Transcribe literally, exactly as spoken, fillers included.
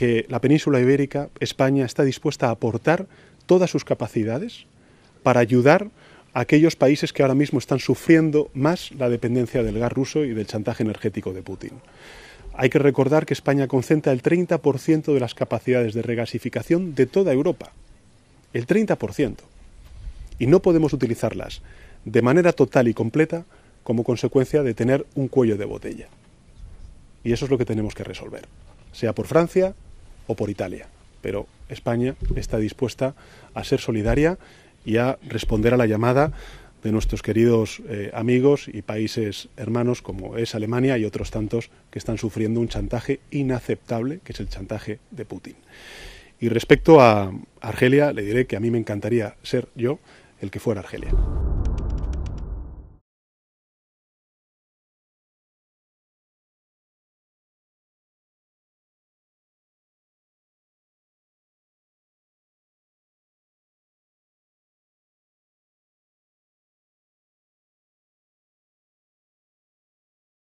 que la península ibérica, España, está dispuesta a aportar todas sus capacidades para ayudar a aquellos países que ahora mismo están sufriendo más la dependencia del gas ruso y del chantaje energético de Putin. Hay que recordar que España concentra el treinta por ciento de las capacidades de regasificación de toda Europa. El treinta por ciento. Y no podemos utilizarlas de manera total y completa como consecuencia de tener un cuello de botella. Y eso es lo que tenemos que resolver, sea por Francia o por Italia. Pero España está dispuesta a ser solidaria y a responder a la llamada de nuestros queridos eh, amigos y países hermanos como es Alemania y otros tantos que están sufriendo un chantaje inaceptable, que es el chantaje de Putin. Y respecto a Argelia, le diré que a mí me encantaría ser yo el que fuera Argelia.